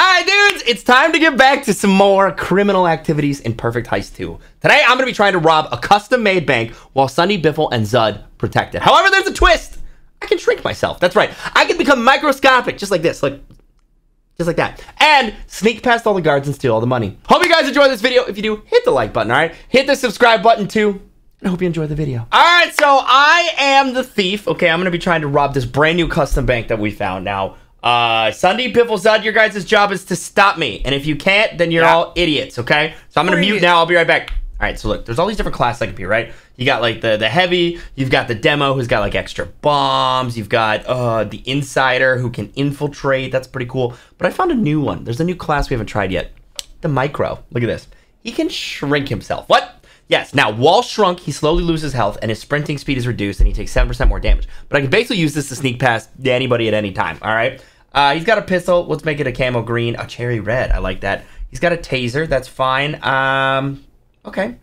Alright dudes, it's time to get back to some more criminal activities in Perfect Heist 2. Today I'm going to be trying to rob a custom-made bank while SSundee, Biffle, and Zud protect it. However, there's a twist! I can shrink myself, that's right. I can become microscopic, just like this, just like that. And sneak past all the guards and steal all the money. Hope you guys enjoy this video. If you do, hit the like button, alright? Hit the subscribe button too. I hope you enjoyed the video. Alright, so I am the thief. Okay, I'm gonna be trying to rob this brand new custom bank that we found. Now, SSundee, Biffle, Zud, your guys' job is to stop me. And if you can't, then you're all idiots, okay? So I'm gonna mute now, I'll be right back. Alright, so look, there's all these different classes I can be, right? You got like the heavy, you've got the demo who's got like extra bombs, you've got the insider who can infiltrate, that's pretty cool. But I found a new one. There's a new class we haven't tried yet. The micro, look at this. He can shrink himself, what? Yes, now while shrunk, he slowly loses health and his sprinting speed is reduced and he takes 7% more damage. But I can basically use this to sneak past anybody at any time, all right? He's got a pistol, let's make it a camo green, a cherry red, I like that. He's got a taser, that's fine. Okay,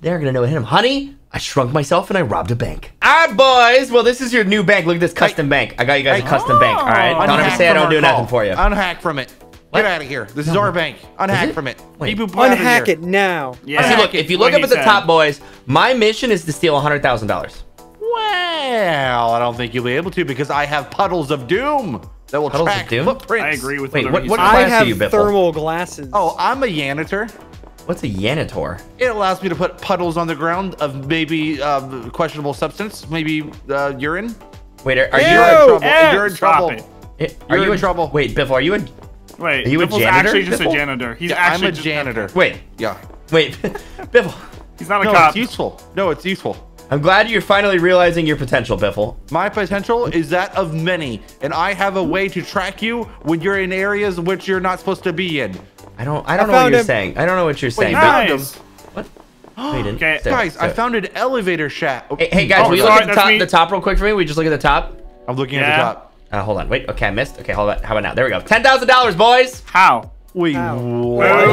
they're gonna know what hit him. Honey, I shrunk myself and I robbed a bank. All right, boys, well this is your new bank, look at this custom bank. I got you guys a custom bank, all right? Don't ever say I don't do nothing for you. Unhack from it. Get out of here. This is our bank. Unhack from it. Unhack it now. Yeah. Look, if you look up at the top, boys, my mission is to steal $100,000. Well, I don't think you'll be able to because I have puddles of doom that will track footprints. I agree with you. Wait, what class are you, Biffle? I have thermal glasses. Oh, I'm a janitor. What's a janitor? It allows me to put puddles on the ground of maybe questionable substance, maybe urine. Wait, are you in trouble? You're in trouble. Are you in trouble? Wait, Biffle, are you in? Wait, he's actually just a janitor. He's actually I'm a janitor. Wait. Yeah. Wait. Biffle. He's not a cop. It's useful. No, it's useful. I'm glad you're finally realizing your potential, Biffle. My potential is that of many, and I have a way to track you when you're in areas which you're not supposed to be in. I don't know what you're saying. I don't know what you're saying. Nice. What? Okay. Guys, I found an elevator shaft. Hey guys, will you look at the top real quick for me? We just look at the top? I'm looking at the top. Hold on. Wait. Okay, I missed. Okay, hold on. How about now? There we go. $10,000, boys. How? I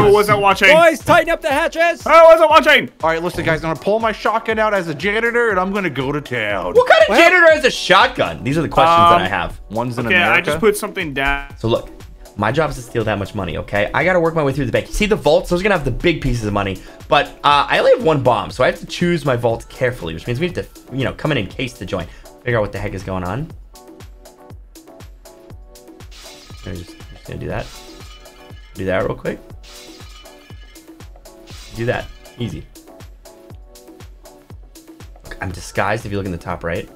wasn't watching. Boys, tighten up the hatches. I wasn't watching. All right, listen, guys. I'm gonna pull my shotgun out as a janitor, and I'm gonna go to town. What kind of janitor has a shotgun? These are the questions that I have. One's in America. Yeah, I just put something down. So look, my job is to steal that much money. Okay, I gotta work my way through the bank. See the vaults? Those are gonna have the big pieces of money. But I only have one bomb, so I have to choose my vault carefully, which means we have to, you know, come in and case the joint, figure out what the heck is going on. I'm just gonna do that. Do that real quick. Do that. Easy. I'm disguised if you look in the top right.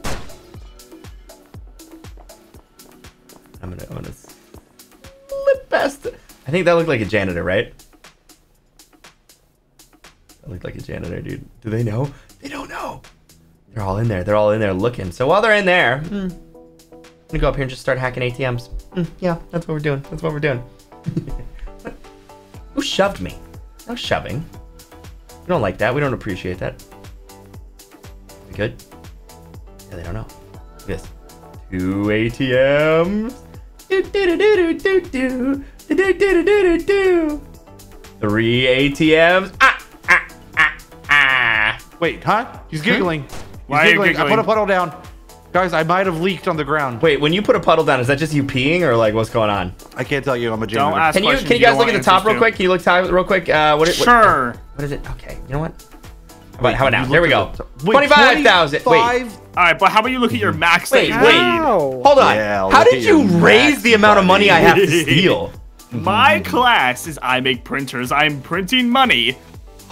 I'm gonna slip past it. I think that looked like a janitor, right? That looked like a janitor, dude. Do they know? They don't know. They're all in there. They're all in there looking. So while they're in there, I'm gonna go up here and just start hacking ATMs. Yeah, that's what we're doing. That's what we're doing. Who shoved me? No shoving. We don't like that. We don't appreciate that. We good? Yeah, they don't know. Look at this. Two ATMs. Three ATMs. Wait, huh? He's giggling. Why are you giggling? I put a puddle down. Guys, I might have leaked on the ground. Wait, when you put a puddle down, is that just you peeing or like what's going on? I can't tell you. I'm a janitor. Don't ask questions. Can you guys look at the top real quick? Can you look real quick? Sure. What is it? Okay. You know what? How about now? There we go. 25,000. Wait. All right, but how about you look at your max? Wait. Hold on. Yeah, how did you raise the amount of money I have to steal? My class is I make printers. I'm printing money.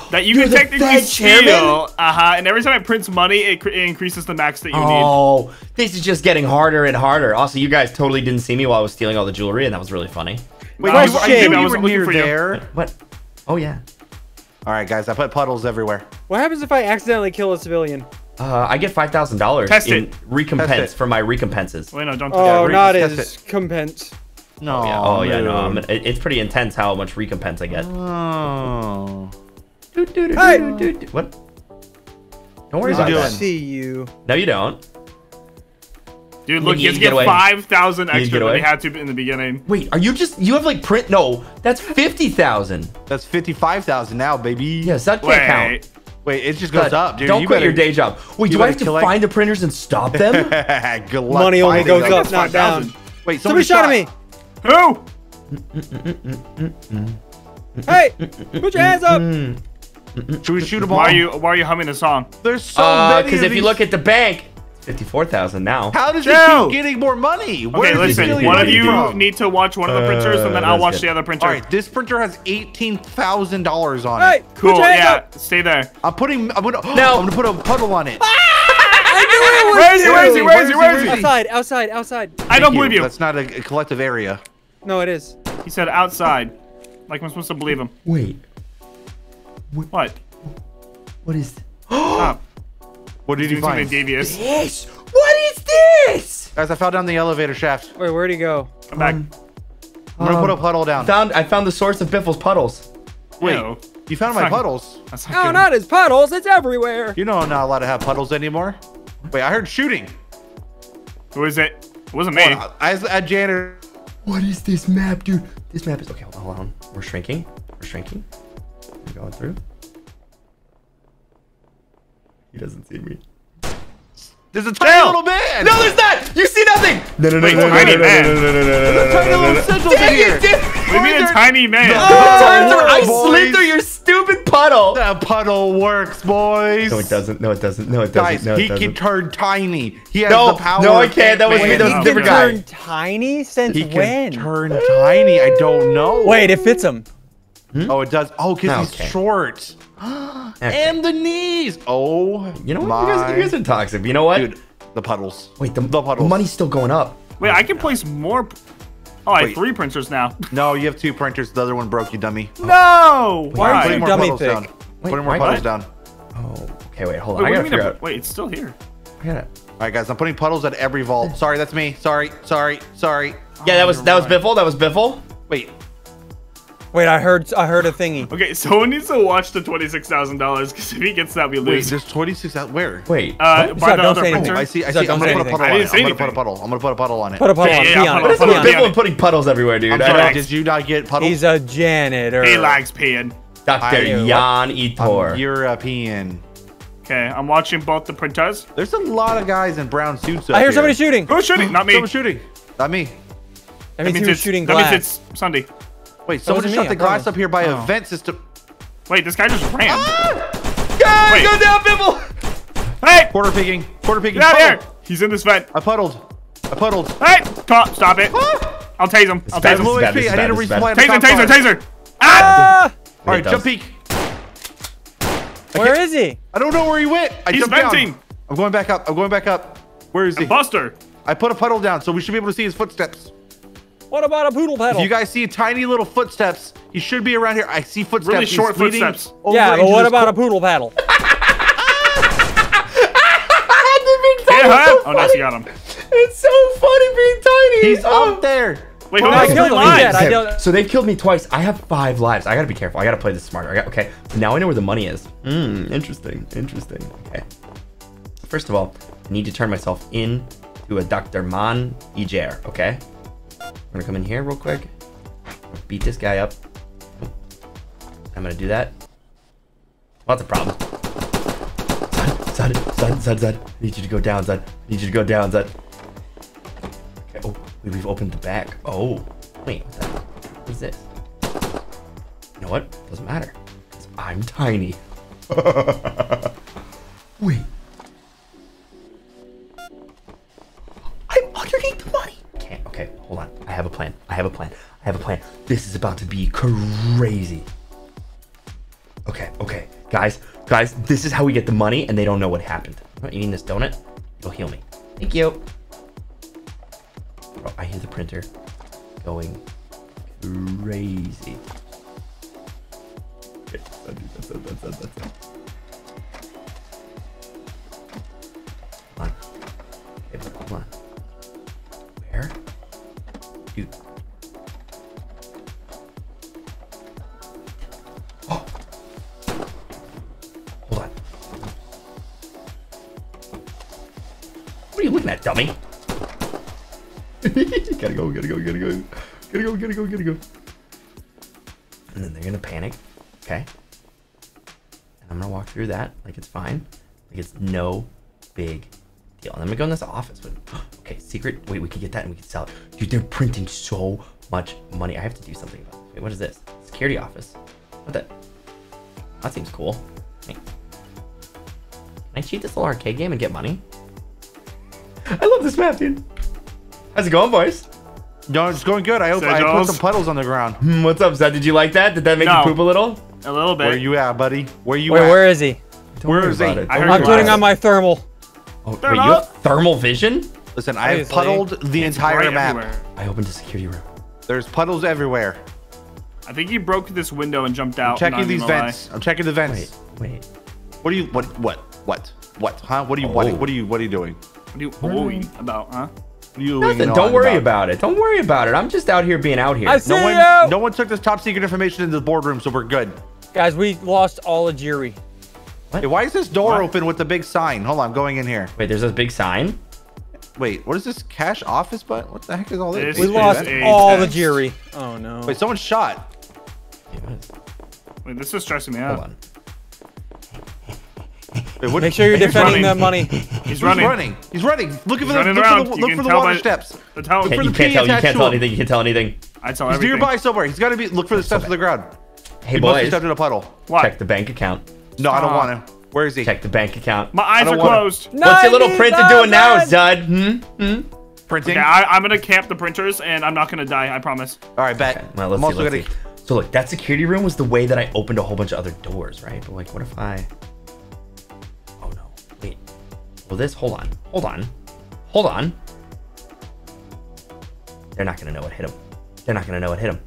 That you can technically steal, and every time it prints money, it increases the max that you need. Oh, this is just getting harder and harder. Also, you guys totally didn't see me while I was stealing all the jewelry, and that was really funny. Wait, I was looking for you. What? Oh, yeah. All right, guys, I put puddles everywhere. What happens if I accidentally kill a civilian? I get $5,000 in recompense for my recompenses. Wait, no, don't do that. Oh, not as compense. No. Oh, yeah, no. It's pretty intense how much recompense I get. Oh. What? Don't worry about it. I see you. No, you don't. Dude, look, you have to get 5,000 extra than we had to in the beginning. Wait, are you just... You have, like, print... No, that's 50,000. That's 55,000 now, baby. Yeah, that can't count. Wait, it just goes up, dude. Don't quit your day job. Wait, do I have to find the printers and stop them? Money only goes up, not down. Wait, somebody shot at me. Who? Hey, put your hands up. Should we shoot a ball? Why are you humming a song? There's so many. Because if you look at the bank, 54,000 now. How did you keep getting more money? Okay, listen. One of you need to watch one of the printers, and then I'll watch the other printer. All right, this printer has $18,000 on it. Cool. Yeah, stay there. I'm gonna put a puddle on it. Where is he? Outside. I don't believe you. That's not a collective area. No, it is. He said outside. Like I'm supposed to believe him. Wait. What? What is? Stop. What did you find? Devious. Yes. What is this? Guys, I fell down the elevator shaft. Wait, where'd he go? Come back. I'm gonna put a puddle down. I found the source of Biffle's puddles. Wait. Ew. You found my puddles? No, not his puddles. It's everywhere. You know I'm not allowed to have puddles anymore. Wait, I heard shooting. Who is it? It wasn't me. I janitor. What is this map, dude? This map is okay. Hold on. We're shrinking. We're going through. He doesn't see me. There's a tiny little man. No, there's not. You see nothing. No, tiny man. There's a tiny little sigil in here. We mean a tiny man. I slid through your stupid puddle. That puddle works, boys. No, it doesn't. Guys, no, he can turn tiny. He has the power. No, I can't. That was me. That was a different guy. He can turn tiny? Since when? He can turn tiny. I don't know. Wait, it fits him. Oh, it does. Oh, because he's short. Okay. And the knees. Oh, you know what? You guys are toxic. You know what? Dude, the puddles. Wait, the puddles. Money's still going up. Wait, I can place more. Oh, I have 3 printers now. No, you have 2 printers. The other one broke, you dummy. No! Wait, why are you dummy thing? Putting more puddles down. Oh, okay, wait, hold on. I gotta figure out. Wait, it's still here. I gotta. All right, guys, I'm putting puddles at every vault. Sorry, that's me. Sorry. Yeah, that was Biffle. Wait. Wait, I heard a thingy. Okay, someone needs to watch the $26,000 because if he gets that, we lose. Wait, there's 26,000. Where? Wait. By the other printer. I see. I'm gonna put a puddle on it. I'm gonna put a puddle on it. Put a puddle on it. What is with Biffle putting puddles everywhere, dude? Did you not get puddles? He's a janitor. He likes peeing. Dr. Jan Etor. European. Okay, I'm watching both the printers. There's a lot of guys in brown suits. I hear somebody shooting. Who's shooting? Not me. Someone's shooting. Not me. That means it's shooting glass. That means it's SSundee. Wait, someone just shut the glass up here by a vent system. Wait, this guy just ran. Ah! Guys, go down, Biffle! Hey! Quarter picking. Get out of here! He's in this vent. I puddled. Hey! Stop it. Ah! I'll tase him. I'll tase him. I need to resupply. Taser! Ah! Alright, jump peek. Where is he? I don't know where he went. He's venting. I'm going back up. Where is he? Buster. I put a puddle down, so we should be able to see his footsteps. What about a poodle pedal? If you guys see tiny little footsteps, he should be around here. I see footsteps. Really short footsteps. Yeah, but what about a poodle paddle? Oh, nice, you got him. It's so funny being tiny. He's up there. Wait, hold on. So they've killed me twice. I have 5 lives. I gotta be careful. I gotta play this smarter. Okay, now I know where the money is. Interesting. Okay. First of all, I need to turn myself in to a Dr. Man Ijer. Okay. I'm gonna come in here real quick, beat this guy up. I'm gonna do that. Well, that's a problem. Zud. I need you to go down, Zud. Okay, oh, we've opened the back. Oh, wait, what is this? You know what? Doesn't matter, because I'm tiny. Wait. I'm underneath the money. Okay, hold on. I have a plan. This is about to be crazy. Okay. Guys, this is how we get the money and they don't know what happened. I'm not eating this donut. It'll heal me. Thank you. Bro, I hear the printer going crazy. Okay, that's come on. Okay, come on. Dude. Oh. Hold on. What are you looking at, dummy? Gotta go. And then they're gonna panic. Okay. And I'm gonna walk through that like it's fine. Like it's no big deal. And I'm gonna go in this office with secret. Wait, we can get that and we can sell it. Dude, they're printing so much money. I have to do something about this. Wait, what is this? Security office. What the? That seems cool. Wait. Can I cheat this little arcade game and get money? I love this map, dude. How's it going, boys? No, it's going good. I put some puddles on the ground. What's up, Zud? Did you like that? Did that make you poop a little? A little bit. Where you at, buddy? Where you at? Where is he? Where is he? I'm putting on my thermal. Oh, wait, you have thermal vision? Listen, I have puddled the entire map. Everywhere. I opened a security room. There's puddles everywhere. I think you broke this window and jumped out. I'm checking these vents. I'm checking the vents. Wait. What are you? What? Huh? What are you? What are you doing? What are you worrying about, huh? Nothing. Don't worry about it. Don't worry about it. I'm just out here being out here. I see you. No one took this top secret information into the boardroom, so we're good. Guys, we lost all of Jiri. Hey, why is this door open with the big sign? Hold on, I'm going in here. Wait, there's a big sign? Wait, what is this cash office button? What the heck is all this? We lost all the Jiri. Oh, no. Wait, someone shot. Wait, this is stressing me out. Hold on. Wait, make sure you're defending the money. He's running. He's running. Look for the water steps. You can't tell anything. I tell everything. He's nearby somewhere. He's got to be. Look for the steps on the ground. Hey, boys. He stepped in a puddle. What? Check the bank account. No, I don't want to. Where is he? Check the bank account. My eyes are closed. What's your little printer doing now, Zud? Printing. Okay, I'm going to camp the printers, and I'm not going to die. I promise. All right, bet. I'm also going to. So, look, that security room was the way that I opened a whole bunch of other doors, right? But, like, what if I. Well, this, hold on. They're not gonna know what hit him.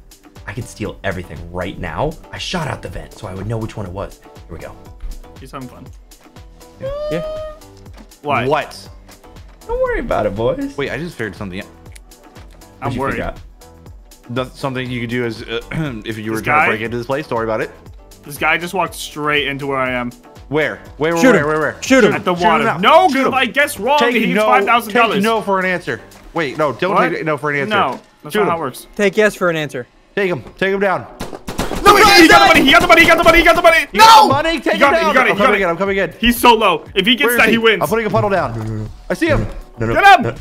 I could steal everything right now. I shot out the vent so I would know which one it was. Here we go. He's having fun. Yeah. What? Don't worry about it, boys. Wait, I just figured something out. I'm worried. That's something you could do is if you were trying to break into this place. Don't worry about it. This guy just walked straight into where I am. Where, shoot him. Where? Shoot him. At the water. No, dude, I guess wrong. He needs $5,000. Take no for an answer. Wait, no, don't take no for an answer. No, that's not how it works. Take yes for an answer. Take him. Take him down. No, he got the money. He got the money. No! Take him down. I'm coming in. He's so low. If he gets that, he wins. I'm putting a puddle down. I see him. Get up.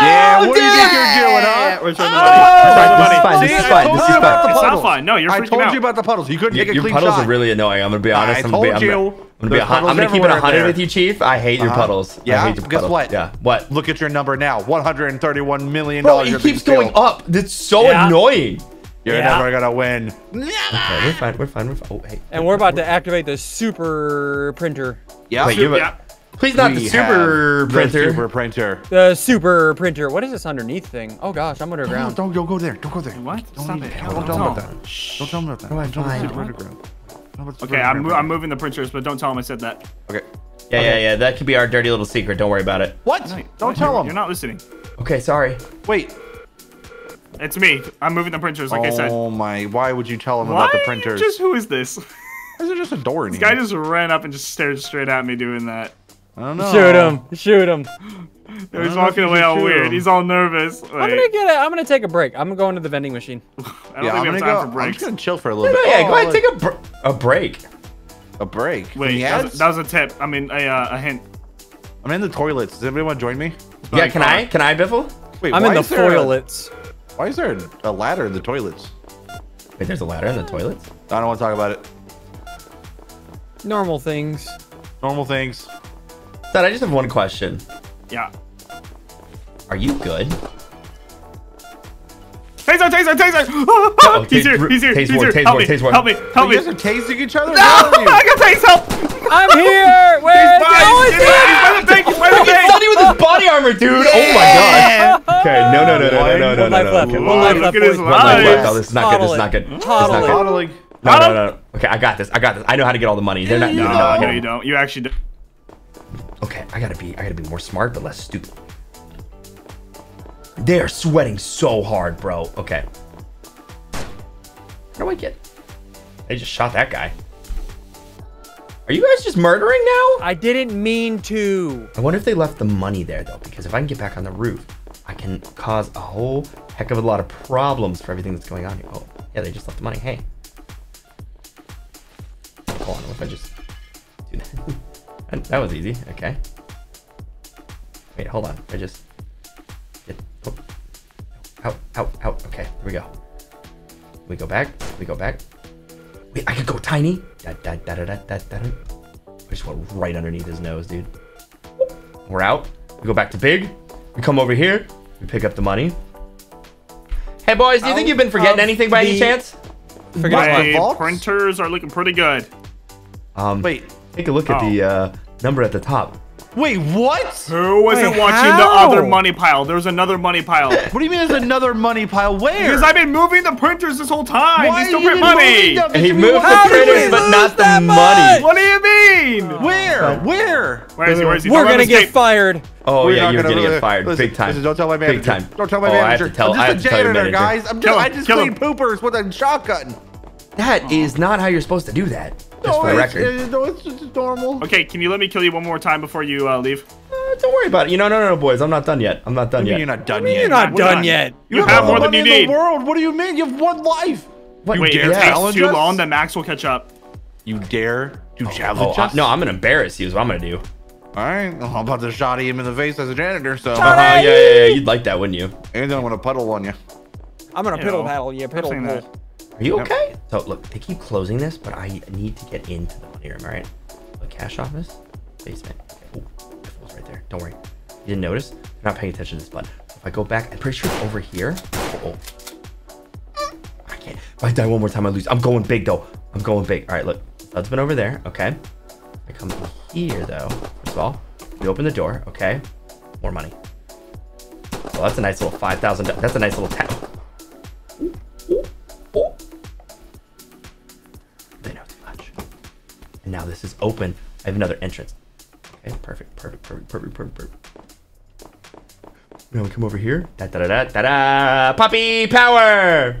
Yeah, what do you think you're doing, huh? We're trying to find this. It's not fun. No, you're freaking out. I told you about the puddles. You couldn't make a clean shot. Your puddles are really annoying. I'm going to be honest. I told you. I'm going to keep it 100 with you, Chief. I hate your puddles. Yeah? Guess what? Yeah. What? Look at your number now. $131 million. Bro, it keeps going up. That's so annoying. You're never going to win. Okay, we're fine. Oh, hey. And we're about to activate the super printer. Yeah. Please not the super printer. The super printer. What is this underneath thing? Oh gosh, I'm underground. Don't go there. What? Stop it. Don't tell him about that. Don't tell him about that. Okay, I'm moving the printers, but don't tell him I said that. Okay. Yeah. That could be our dirty little secret. Don't worry about it. What? Don't tell him. You're not listening. Okay, sorry. Wait. It's me. I'm moving the printers, like I said. Oh my. Why would you tell him about the printers? Who is this? Is there just a door in here? This guy just ran up and just stared straight at me doing that. I don't know. Shoot him. No, he's walking away all weird. He's all nervous. Wait. I'm gonna take a break. I'm gonna go into the vending machine. I don't think we have time for breaks. I'm just gonna chill for a little bit. Yeah, go ahead, take a break. Wait, that was a tip. I mean, a hint. I'm in the toilets. Does anybody want to join me? Yeah, like, can I, Biffle? Wait, I'm in the toilets. Why is there a ladder in the toilets? Wait, there's a ladder in the toilets? I don't want to talk about it. Normal things. Dad, I just have one question. Yeah. Are you good? Taser! Oh, he's here. Help me. Help me. You guys are tasing each other? No! I got tased. Help! I'm here! Where's he? He's by the bank! He's funny with his body armor, dude! Yeah. Oh my god. Okay, no. Look at his life. Oh, this is not good. Toddling. No. Okay, I got this. I know how to get all the money. They're not. No, you don't. You actually don't. Okay, I gotta be more smart, but less stupid. They are sweating so hard, bro. Okay. How do I get? They just shot that guy. Are you guys just murdering now? I didn't mean to. I wonder if they left the money there, though, because if I can get back on the roof, I can cause a whole heck of a lot of problems for everything that's going on here. Oh, yeah, they just left the money. Hey. Hold on, what if I just do that? That was easy. Okay. Wait, hold on. I just. Get, oh, out, out, out. Okay, there we go. We go back. We go back. Wait, I could go tiny. Da, da, da, da, da, da, da. I just went right underneath his nose, dude. We're out. We go back to big. We come over here. We pick up the money. Hey, boys, do you think you've been forgetting anything by any chance? My printers are looking pretty good. Wait. Take a look at the number at the top. Wait, what? Who wasn't watching the other money pile? There's another money pile. What do you mean there's another money pile? Where? Because I've been moving the printers this whole time. Why they still print money. He moved the printers, but not the money. What do you mean? Where? Where? Where is he? We're going to get fired. Oh, yeah, you're going to get fired. Big time. Don't tell my manager. Big time. Don't tell my manager. I'm just a janitor, guys. I just clean poopers with a shotgun. That is not how you're supposed to do that. Just for the record. No, it's just normal. Okay, can you let me kill you one more time before you leave? Don't worry about it. You know, no, boys. I'm not done yet. I'm not done yet. You're not done yet. You're not done yet. You have more than you need. In the world. What do you mean? You have one life. What, wait, if it takes too long, then Max will catch up. You dare to challenge us? No, I'm gonna embarrass you. Is what I'm gonna do. All right, well, I'm about to shotty him in the face as a janitor. So yeah, you'd like that, wouldn't you? And then I'm gonna puddle on you. I'm gonna piddle paddle you. Piddle. Are you okay? So look, they keep closing this, but I need to get into the money room, all right? The cash office, basement. Okay. Oh, Biffle's right there. Don't worry. You didn't notice? They're not paying attention to this button. If I go back, I'm pretty sure it's over here. I can't. If I die one more time, I lose. I'm going big though. I'm going big. All right, look. Zud's been over there. Okay. I come over here though. First of all, we open the door. Okay. More money. Well, that's a nice little $5,000. That's a nice little tap. Now this is open. I have another entrance. Okay, perfect. Now we come over here. Da-da-da-da-da! Puppy power!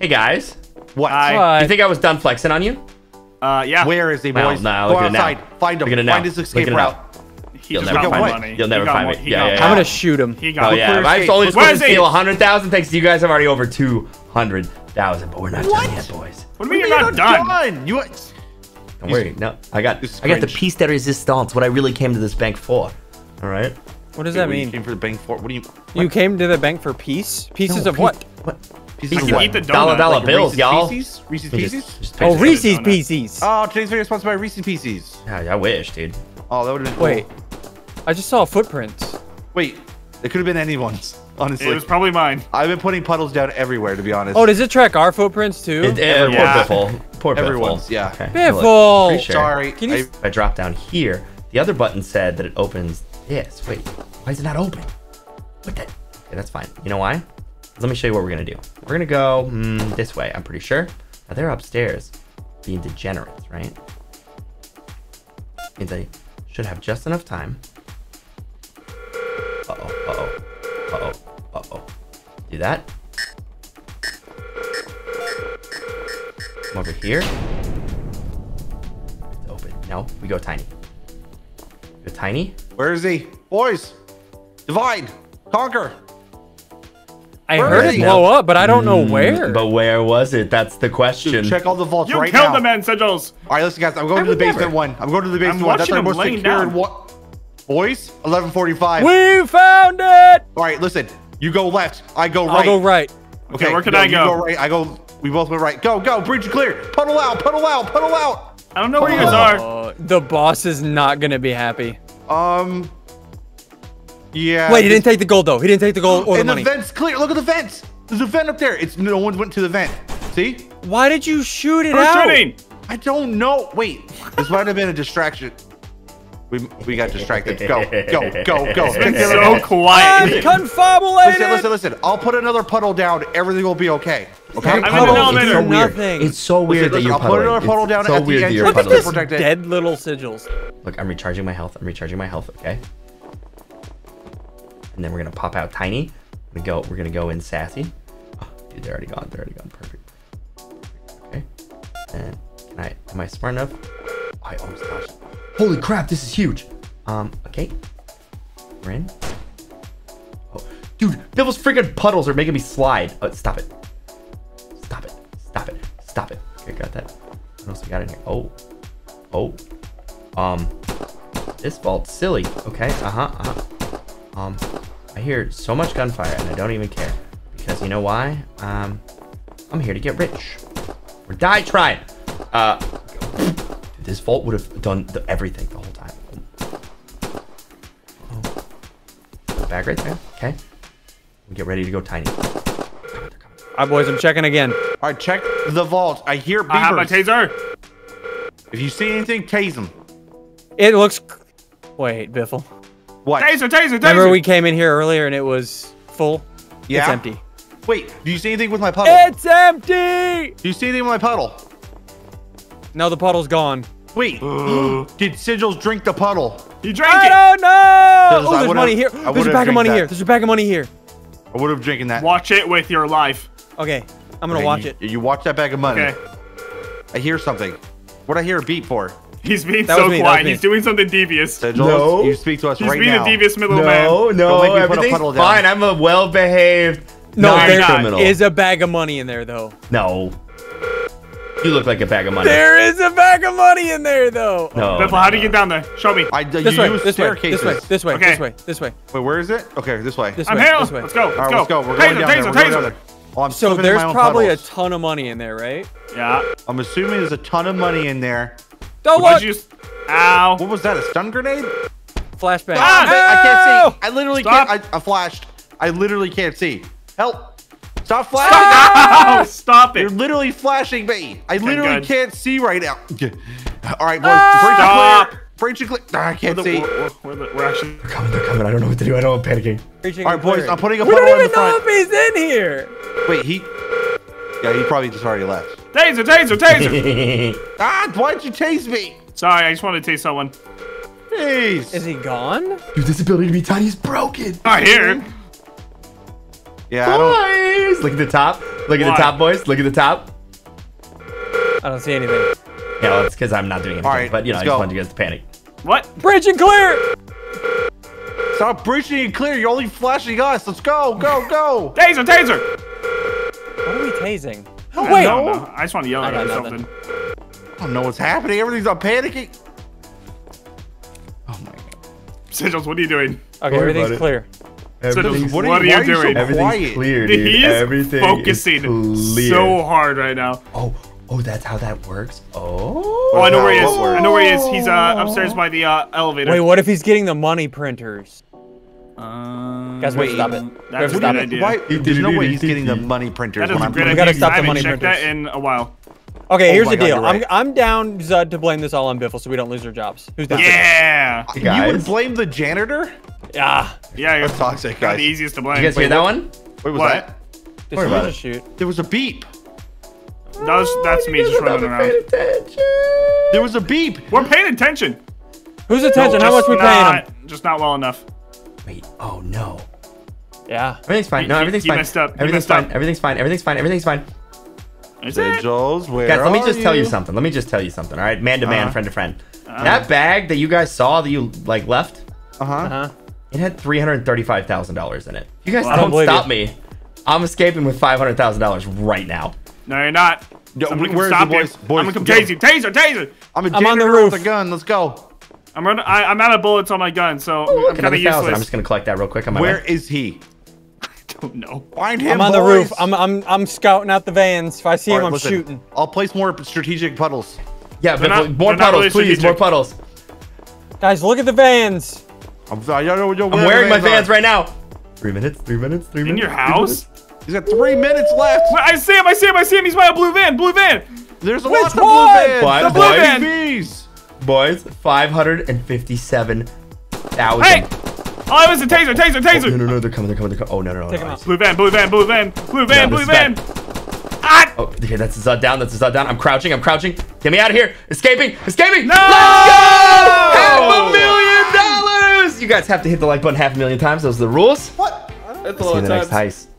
Hey, guys. What? Do you think I was done flexing on you? Yeah. Where is he, boys? No, go outside. Find him. Find his escape route. You'll never find me. You'll never find me. Yeah. I'm going to shoot him. I only supposed to steal 100,000. Thanks to you guys, I'm already over 200,000. But we're not done yet, boys. What do you mean you're not done? You... Don't worry. No, I got the piece de resistance. What I really came to this bank for. All right. What does that mean? You came for the bank for? What do you? What? You came to the bank for peace? Pieces of what? What? Pieces of what? Dollar bills, y'all. Reese's Pieces. Just Reese's Pieces. Oh, today's video is sponsored by Reese's Pieces. Yeah, I wish, dude. Oh, that would have been. Wait, cool. I just saw footprints. Wait, it could have been anyone's. Honestly, it was probably mine. I've been putting puddles down everywhere, to be honest. Oh, does it track our footprints too? Yeah. Poor Biffle. Everyone's, yeah. Okay. Biffle. Sure. Sorry. Can you I dropped down here. The other button said that it opens this. Wait, why is it not open? What the? Okay, that's fine. You know why? Let me show you what we're gonna do. We're gonna go this way. I'm pretty sure. Now they're upstairs, being degenerates, right? Means I should have just enough time. Uh oh. Do that. Come over here. It's open. No, we go tiny. Go tiny. Where is he? Boys, divide, conquer. I heard it blow up, but I don't know where. But where was it? That's the question. Dude, check all the vaults right now. You killed the man, Sigils. All right, listen, guys. I'm going to the basement one. I'm going to the basement one. That's our most secure one. Boys, 11:45. We found it. All right, listen. You go left. I go right. I go right. Okay, where can I go? You go right. I go. We both went right. Go, go. Breach clear. Puddle out. Puddle out. Puddle out. I don't know where you guys are. The boss is not gonna be happy. Yeah. Wait, he didn't take the gold though. He didn't take the gold or the money. And the vent's clear. Look at the vents. There's a vent up there. It's no one went to the vent. See? Why did you shoot it out? I don't know. Wait, this might have been a distraction. We got distracted. Go. It's so quiet. I'm confabulated. Listen. I'll put another puddle down. Everything will be okay. Okay. I'm in an elevator. It's so weird. It's so weird that you're puddling. I'll put another puddle down at the end. Look at this dead little Sigils. Look, I'm recharging my health. Okay. And then we're gonna pop out tiny. We're gonna go in sassy. Oh, dude, they're already gone. Perfect. Okay. And am I smart enough? I almost got it. Holy crap, this is huge. Okay. We're in. Oh, dude, Biffle's freaking puddles are making me slide. Oh, stop it. Stop it. Okay, got that. What else we got in here? This vault's silly. Okay, I hear so much gunfire and I don't even care. Because you know why? I'm here to get rich. Or die trying. This vault would have done everything the whole time. Oh. Bag right there. Okay. We get ready to go tiny. Alright, boys, I'm checking again. Alright, check the vault. I hear beavers. I have my taser. If you see anything, tase them. It looks... Wait, Biffle. What? Taser, taser, taser! Remember we came in here earlier and it was full? Yeah. It's empty. Wait, do you see anything with my puddle? It's empty! Do you see anything with my puddle? No, the puddle's gone. Wait, did Sigils drink the puddle? He drank it! I don't know! Sigils, oh, there's money here. There's a bag of money here. There's a bag of money here. I would have drinking that. Watch it with your life. Okay, I'm gonna watch it. You watch that bag of money. Okay. I hear something. What'd I hear a beep for? He's being so quiet. He's doing something devious. Sigils, no. You speak to us right now. He's being a devious middle man. No, no, everything's fine. I'm a well-behaved... No, there is a bag of money in there, though. No. You look like a bag of money. There is a bag of money in there, though. No. Biffle, how do you get down there? Show me. This way, this way, this way, this way, this way, this way. Wait, where is it? Okay, this way. I'm here. Let's go, let's go. All right, let's go. We're going down there. Oh, so there's probably a ton of money in there, right? Yeah. I'm assuming there's a ton of money in there. Don't look! Ow. What was that, a stun grenade? Flashbang. Ah, no! I can't see. I literally can't. I flashed. I literally can't see. Help. Stop flashing. Stop, no! Stop it. You're literally flashing me. I literally can't see right now. All right, boys. Ah! Breach and clear. Breach and clear. I can't see. We're actually... They're coming. They're coming. I don't know what to do. I know I'm panicking. All right, boys. I'm putting a puddle in the front. We don't even know if he's in here. Wait, he... Yeah, he probably just already left. Taser, taser, taser. Why'd you tase me? Sorry, I just wanted to tase someone. Jeez. Is he gone? Dude, this ability to be tiny is broken. Not here. Yeah, boys! Look at the top. Look at the top, boys. Look at the top. I don't see anything. Yeah, well, it's because I'm not doing anything. All right, but, you know, I just wanted you guys to panic. What? Breach and clear! Stop breaching and clear. You're only flashing us. Let's go, go, go. Taser, taser! What are we tasing? Oh, wait. I just want to yell at him or something. I don't know what's happening. Everything's on panicking. Oh, my God. Sigils, what are you doing? Okay, everything's clear. Everything's, what are you doing? Everything's clear, dude. He is focusing so hard right now. Oh, that's how that works. Oh, I know where he is. I know where he is. He's upstairs by the elevator. Wait, what if he's getting the money printers? Guys, wait, stop it. That's a good idea. There's no way he's getting the money printers. That is a great idea. We gotta stop the money printers. I haven't checked that in a while. Okay, here's the deal. I'm down, Zud, to blame this all on Biffle so we don't lose our jobs. Who's down? Yeah! You would blame the janitor? Yeah. Yeah, you're toxic, guys. The easiest to blame. You guys hear that one? Wait, was that? There was a beep. That's me just running around. There was a beep. We're paying attention. Who's attention? How much we paying them? Just not well enough. Wait. Oh, no. Yeah. Everything's fine. No, everything's fine. Everything's fine. Everything's fine. Everything's fine. Everything's fine. Sigils, where guys, let me just tell you something. Let me just tell you something. All right, man to man, friend to friend. That bag that you guys saw that you like left. It had $335,000 in it. You guys don't stop me. I'm escaping with $500,000 right now. No, you're not. Where's the boys? I'm gonna come tase you. Taser, taser. I'm on the roof. With a gun. Let's go. I'm out of bullets on my gun, so I'm kind of useless. I'm just gonna collect that real quick. Where is he? No. Find him, I'm on the roof. I'm scouting out the vans. If I see him, I'm shooting. I'll place more strategic puddles. Yeah, but more puddles, please. More puddles. Guys, look at the vans. I'm wearing my vans right now. 3 minutes. 3 minutes. 3 minutes. In your house? He's got 3 minutes left. I see him. I see him. I see him. He's by a blue van. Blue van. There's a lot of blue vans. The blue van. Boys, 557,000. Hey. Oh, it was a taser, taser, taser! Oh, no, they're coming, they're coming, they're coming. Oh, no. Take him out. Blue van, blue van, blue van, blue van, blue van. Ah! Oh, okay, that's Zud down, that's Zud down. I'm crouching. Get me out of here. Escaping, escaping! No! Let's go! $500,000! You guys have to hit the like button $500,000 times. Those are the rules. What? Let's see you in the next heist.